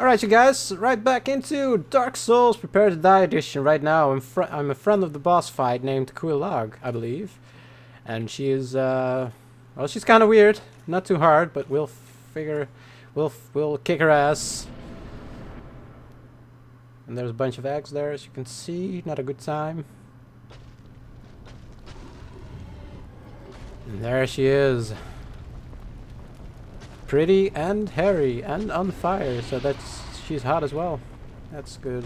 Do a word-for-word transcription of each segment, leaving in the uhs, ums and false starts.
Alright, you guys, right back into Dark Souls Prepare to Die Edition right now. I'm, fr I'm a friend of the boss fight named Quelaag, I believe. And she is, uh, well, she's kind of weird. Not too hard, but we'll figure, we'll, we'll kick her ass. And there's a bunch of eggs there, as you can see. Not a good time. And there she is. Pretty and hairy and on fire, so that's she's hot as well. That's good.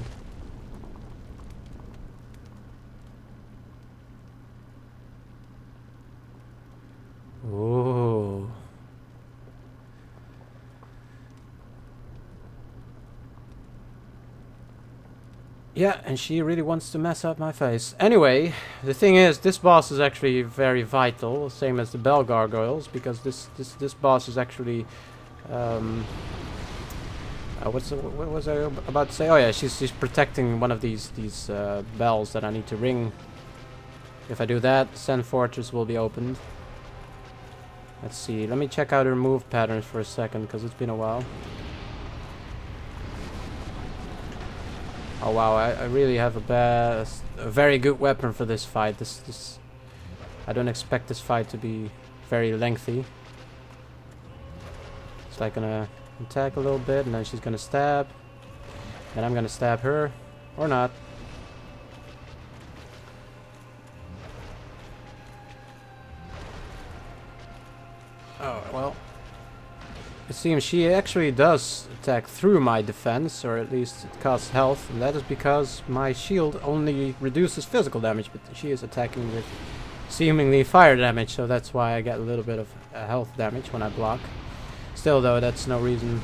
Oh. Yeah, and she really wants to mess up my face. Anyway, the thing is, this boss is actually very vital, same as the bell gargoyles, because this this this boss is actually, um, uh, what's the, what was I about to say? Oh yeah, she's she's protecting one of these these uh, bells that I need to ring. If I do that, Sen's Fortress will be opened. Let's see. Let me check out her move patterns for a second, because it's been a while. Oh wow, I, I really have a, bad, a very good weapon for this fight. This, this, I don't expect this fight to be very lengthy. It's like gonna attack a little bit, and then she's gonna stab. And I'm gonna stab her, or not. Oh, well. It seems she actually does attack through my defense, or at least it costs health, and that is because my shield only reduces physical damage, but she is attacking with seemingly fire damage, so that's why I get a little bit of uh, health damage when I block. Still though, that's no reason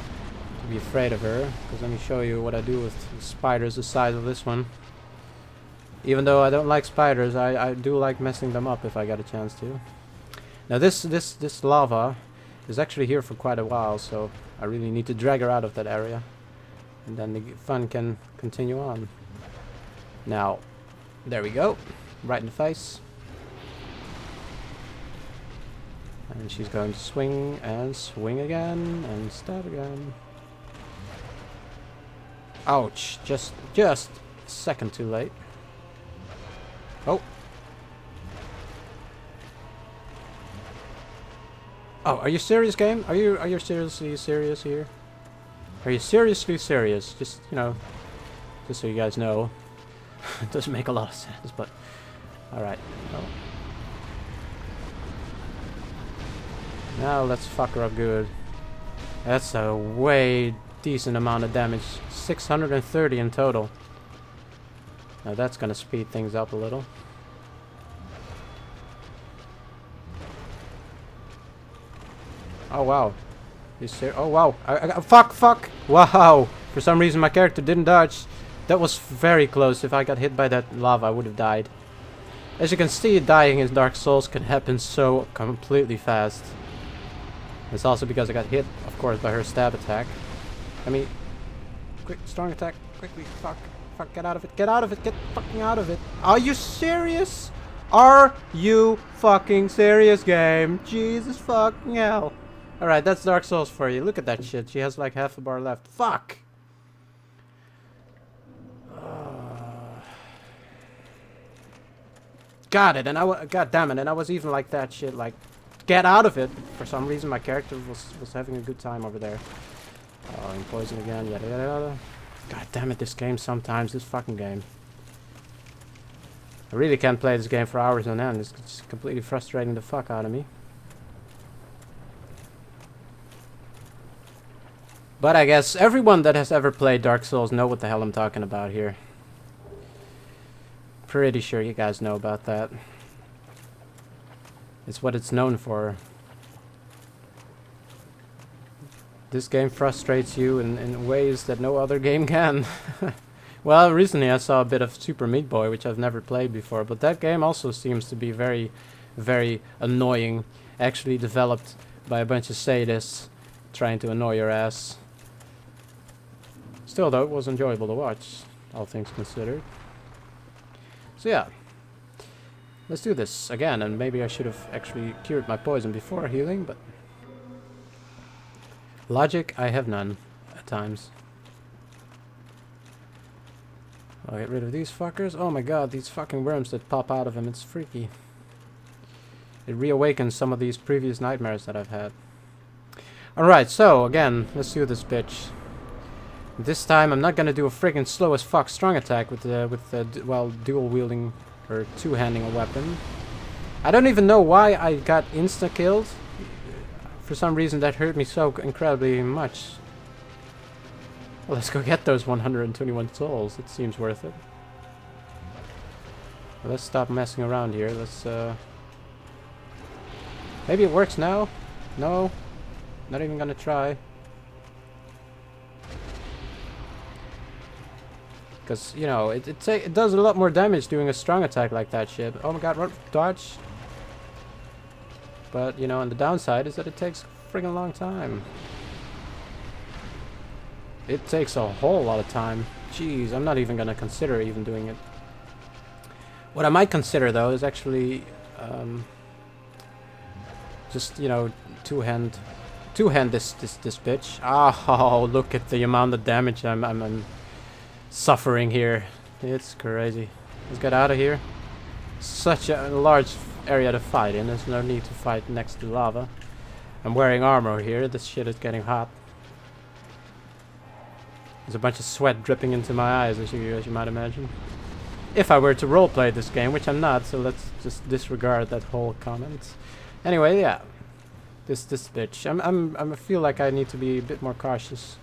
to be afraid of her, because let me show you what I do with spiders the size of this one. Even though I don't like spiders, I, I do like messing them up if I get a chance to. Now this this this lava is actually here for quite a while, so I really need to drag her out of that area, and then the fun can continue on. Now, there we go, right in the face, and she's going to swing and swing again and stab again. Ouch! Just, just a second too late. Oh. Oh, are you serious, game? Are you are you seriously serious here? Are you seriously serious? Just, you know, just so you guys know. It doesn't make a lot of sense, but alright. Oh. Now let's fuck her up good. That's a way decent amount of damage. six hundred thirty in total. Now that's gonna speed things up a little. Oh wow! Is there, oh wow! I, I, fuck! Fuck! Wow! For some reason, my character didn't dodge. That was very close. If I got hit by that lava, I would have died. As you can see, dying in Dark Souls can happen so completely fast. It's also because I got hit, of course, by her stab attack. I mean, quick, strong attack, quickly! Fuck! Fuck! Get out of it! Get out of it! Get fucking out of it! Are you serious? Are you fucking serious, game? Jesus fucking hell! Alright, that's Dark Souls for you. Look at that shit. She has like half a bar left. Fuck! Uh, got it, and I w God damn it, and I was even like that shit, like, get out of it! For some reason my character was, was having a good time over there. Oh, and poison again, yada yada yada. God damn it, this game sometimes, this fucking game. I really can't play this game for hours on end. It's just completely frustrating the fuck out of me. But I guess everyone that has ever played Dark Souls know what the hell I'm talking about here. Pretty sure you guys know about that. It's what it's known for. This game frustrates you in, in ways that no other game can. Well, recently I saw a bit of Super Meat Boy, which I've never played before, but that game also seems to be very, very annoying. Actually developed by a bunch of sadists trying to annoy your ass. Still though, it was enjoyable to watch, all things considered. So yeah, let's do this again, and maybe I should have actually cured my poison before healing, but... logic, I have none, at times. I'll get rid of these fuckers. Oh my god, these fucking worms that pop out of him. It's freaky. It reawakens some of these previous nightmares that I've had. Alright, so, again, let's do this bitch. This time I'm not gonna do a freaking slow as fuck strong attack with the, with the, well, dual wielding or two-handing a weapon. I don't even know why I got insta-killed. For some reason that hurt me so incredibly much. Well, let's go get those one hundred twenty-one souls. It seems worth it. Well, let's stop messing around here. Let's, uh... maybe it works now? No? Not even gonna try. Because, you know, it, it, it does a lot more damage doing a strong attack like that shit. Oh my god, run, dodge. But, you know, on the downside is that it takes a friggin' long time. It takes a whole lot of time. Jeez, I'm not even gonna consider even doing it. What I might consider, though, is actually... Um, just, you know, two-hand... Two-hand this, this, this bitch. Oh, look at the amount of damage I'm... I'm, I'm suffering here. It's crazy. Let's get out of here. Such a large area to fight in. There's no need to fight next to lava. I'm wearing armor here. This shit is getting hot. There's a bunch of sweat dripping into my eyes, as you, as you might imagine. If I were to roleplay this game, which I'm not, so let's just disregard that whole comment. Anyway, yeah. This this bitch. I'm, I'm, I'm, I feel like I need to be a bit more cautious.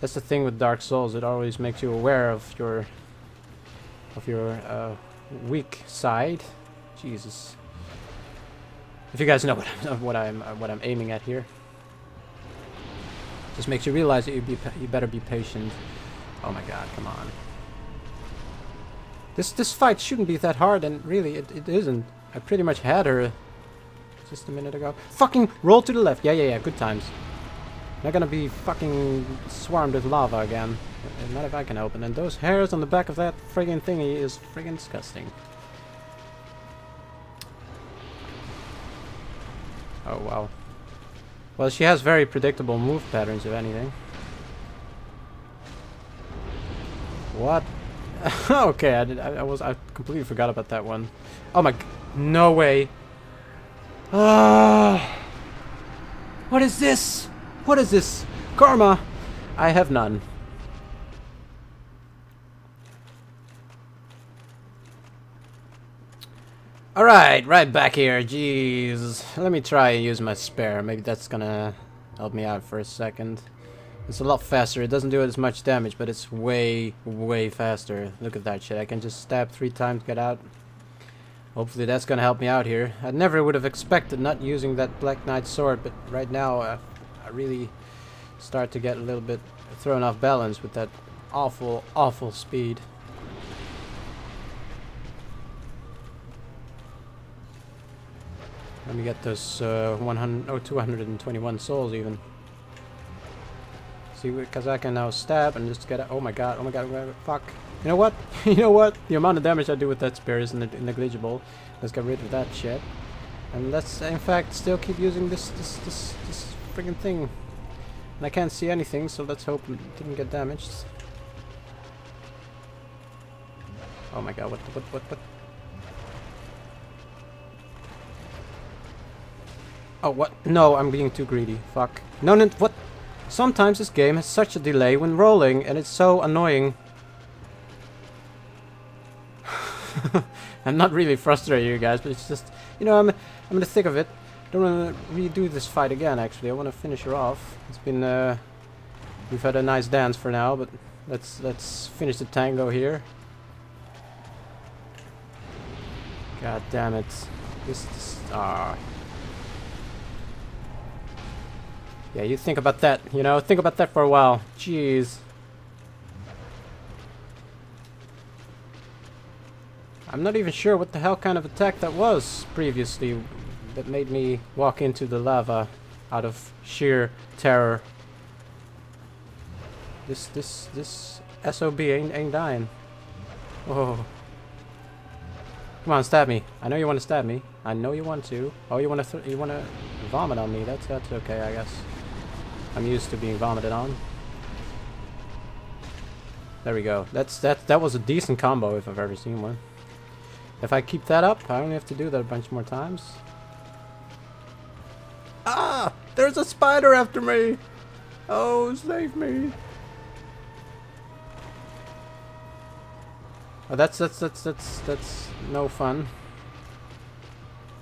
That's the thing with Dark Souls, it always makes you aware of your of your uh, weak side. Jesus. If you guys know what I'm what I'm uh, what I'm aiming at here, just makes you realize that you be you better be patient. Oh my god, come on. This this fight shouldn't be that hard, and really it it isn't. I pretty much had her just a minute ago. Fucking roll to the left. Yeah, yeah, yeah. Good times. Not gonna be fucking swarmed with lava again. Not if I can open. And those hairs on the back of that friggin' thingy is friggin' disgusting. Oh, wow. Well, she has very predictable move patterns, if anything. What? Okay, I did. I, I was. I completely forgot about that one. Oh my. No way. Ah. Uh, what is this? What is this? Karma! I have none. Alright, right back here. Jeez. Let me try and use my spare. Maybe that's gonna help me out for a second. It's a lot faster. It doesn't do as much damage, but it's way, way faster. Look at that shit. I can just stab three times, get out. Hopefully that's gonna help me out here. I never would have expected not using that Black Knight sword, but right now... Uh, I really start to get a little bit thrown off balance with that awful, awful speed. Let me get those uh, one hundred, oh, two hundred twenty-one souls even. See, because I can now stab and just get. A, oh my god! Oh my god! Oh my, fuck! You know what? You know what? The amount of damage I do with that spear is negligible. Let's get rid of that shit, and let's in fact still keep using this, this, this, this. Freaking thing, and I can't see anything, so let's hope it didn't get damaged. Oh my god, what, what, what, what? Oh, what? No, I'm being too greedy. Fuck. No, no, what? Sometimes this game has such a delay when rolling, and it's so annoying. I'm not really frustrated, you guys, but it's just, you know, I'm, I'm in the thick of it. Don't want to redo this fight again, actually. I want to finish her off. It's been, uh... we've had a nice dance for now, but let's let's finish the tango here. God damn it. This... this ah. Yeah, you think about that, you know? Think about that for a while. Jeez. I'm not even sure what the hell kind of attack that was previously. That made me walk into the lava out of sheer terror. This this this S O B ain't ain't dying. Oh, come on, stab me! I know you want to stab me. I know you want to. Oh, you want to you want to vomit on me? That's that's okay, I guess. I'm used to being vomited on. There we go. That's that. That was a decent combo if I've ever seen one. If I keep that up, I only have to do that a bunch more times. Ah! There's a spider after me! Oh, save me! Oh, that's that's that's that's that's no fun.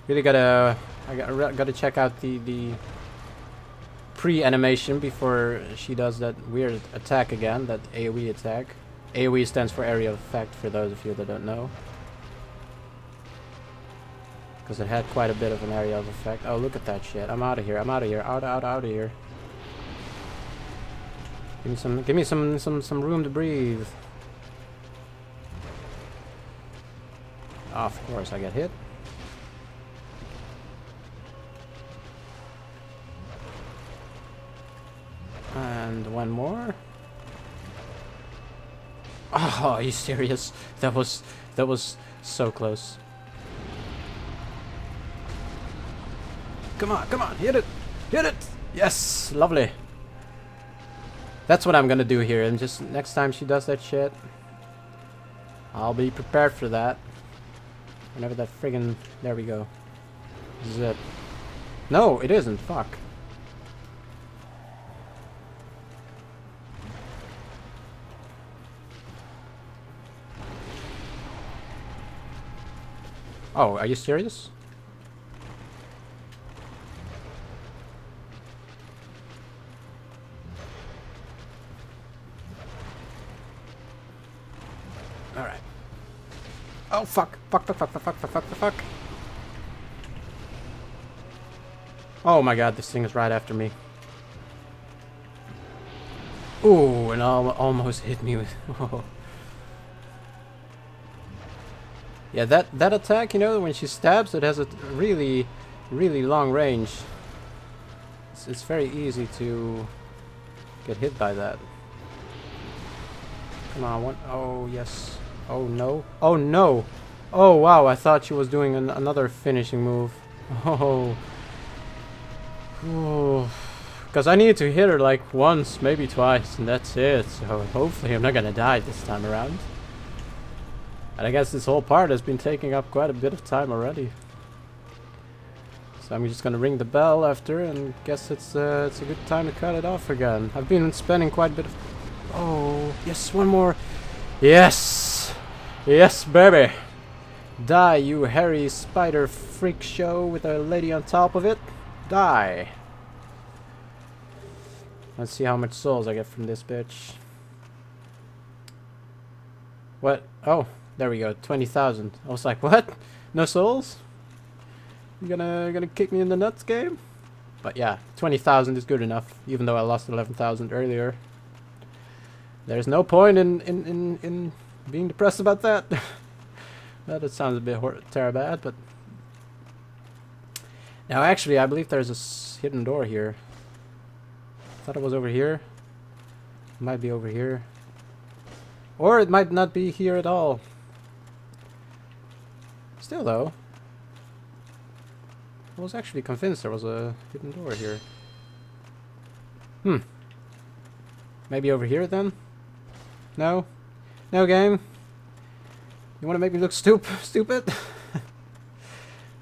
Really gotta I gotta, gotta check out the the pre-animation before she does that weird attack again, that AoE attack. AoE stands for area of effect, for those of you that don't know, because it had quite a bit of an area of effect. Oh, look at that shit. I'm out of here. I'm out of here. Out, out, out of here. Give me some, give me some, some, some room to breathe. Of course, I get hit. And one more. Oh, are you serious? That was, that was so close. Come on, come on, hit it, hit it! Yes, lovely. That's what I'm gonna do here, and just next time she does that shit, I'll be prepared for that. Whenever that friggin', there we go. Zip. No, it isn't, fuck. Oh, are you serious? Oh fuck, fuck, fuck, fuck, fuck, fuck, fuck, fuck, fuck. Oh my god, this thing is right after me. Ooh, and al almost hit me with... Oh. Yeah, that, that attack, you know, when she stabs, it has a really, really long range. It's, it's very easy to get hit by that. Come on, one... Oh, yes. Oh no, oh no, oh wow, I thought she was doing an another finishing move. Oh, because I needed to hit her like once, maybe twice, and that's it, so hopefully I'm not gonna die this time around. And I guess this whole part has been taking up quite a bit of time already. So I'm just gonna ring the bell after, and guess it's, uh, it's a good time to cut it off again. I've been spending quite a bit of... Oh, yes, one more! Yes! Yes, baby! Die, you hairy spider freak show with a lady on top of it. Die! Let's see how much souls I get from this bitch. What? Oh, there we go, twenty thousand. I was like, what? No souls? You gonna, gonna kick me in the nuts, game? But yeah, twenty thousand is good enough, even though I lost eleven thousand earlier. There's no point in, in, in, in being depressed about that. That sounds a bit terrible, but... Now actually, I believe there's a s hidden door here. Thought it was over here. It might be over here. Or it might not be here at all. Still though, I was actually convinced there was a hidden door here. Hmm. Maybe over here then? No? No, game? You want to make me look stoop stupid?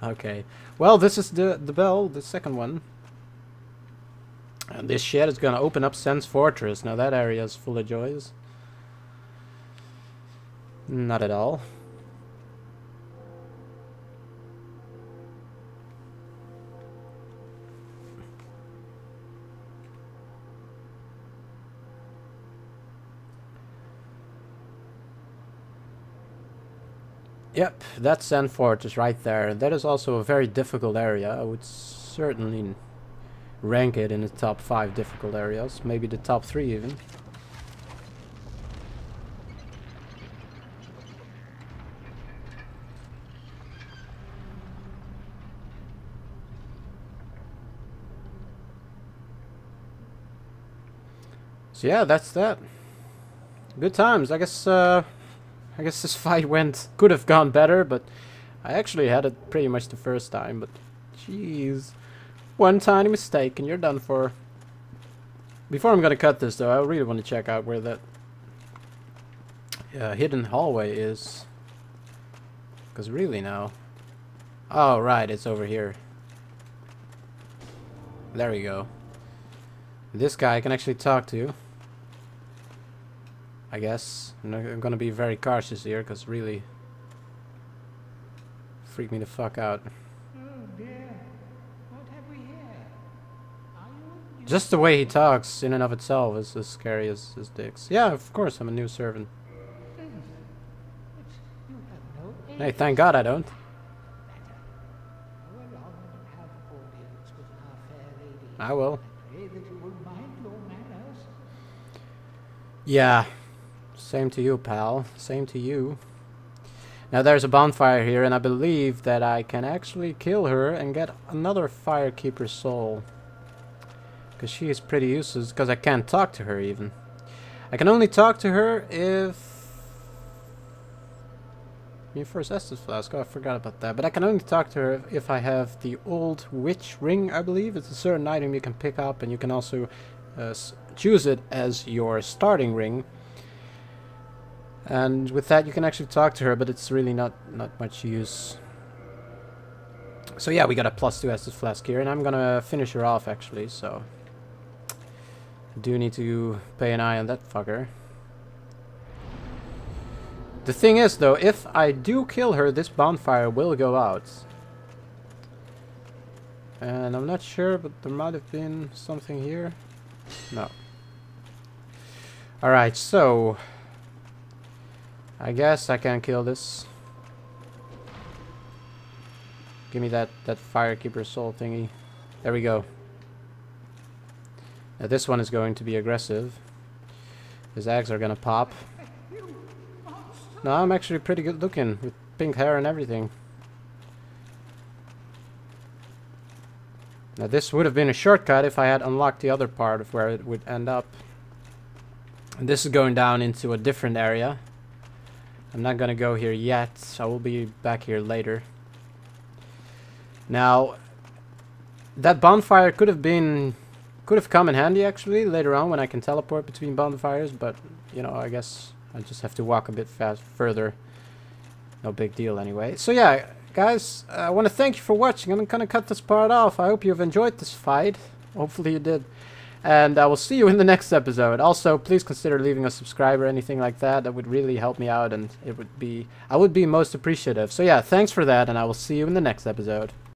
Okay. Well, this is the, the bell, the second one. And this shed is going to open up Sen's Fortress. Now that area is full of joys. Not at all. Yep, that's Sen's Fortress right there. That is also a very difficult area. I would certainly rank it in the top five difficult areas. Maybe the top three even. So yeah, that's that. Good times, I guess. uh... I guess this fight went could have gone better, but I actually had it pretty much the first time, but jeez. One tiny mistake and you're done for. Before I'm gonna cut this though, I really want to check out where that uh, hidden hallway is. Because really now... Oh, right, it's over here. There we go. This guy I can actually talk to, I guess. I'm, I'm gonna be very cautious here, because really... freaked me the fuck out. Oh dear. What have we here? Are you... Just the way he talks in and of itself is as scary as his dicks. Yeah, of course, I'm a new servant. Hey, thank God I don't. I will. Yeah. Same to you, pal. Same to you. Now there's a bonfire here, and I believe that I can actually kill her and get another Firekeeper soul. Because she is pretty useless, because I can't talk to her even. I can only talk to her if... You first Estus Flask, oh, I forgot about that. But I can only talk to her if I have the old witch ring, I believe. It's a certain item you can pick up, and you can also uh, choose it as your starting ring. And with that you can actually talk to her, but it's really not, not much use. So yeah, we got a plus two Estus Flask here, and I'm gonna finish her off actually, so... I do need to pay an eye on that fucker. The thing is, though, if I do kill her, this bonfire will go out. And I'm not sure, but there might have been something here. No. Alright, so... I guess I can kill this. Give me that, that Firekeeper soul thingy. There we go. Now this one is going to be aggressive. His eggs are gonna pop. No, I'm actually pretty good looking, with pink hair and everything. Now this would have been a shortcut if I had unlocked the other part of where it would end up. And this is going down into a different area. I'm not gonna go here yet, I will be back here later. Now, that bonfire could have been... could have come in handy actually, later on when I can teleport between bonfires, but, you know, I guess... I just have to walk a bit fast further. No big deal anyway. So yeah, guys, I want to thank you for watching. I'm going to cut this part off. I hope you've enjoyed this fight. Hopefully you did. And I will see you in the next episode. Also, please consider leaving a subscribe or anything like that. That would really help me out, and it would be, I would be most appreciative. So yeah, thanks for that, and I will see you in the next episode.